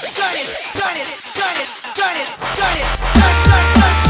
Done it, done it, done it, done it, done it, done it, done it, done it.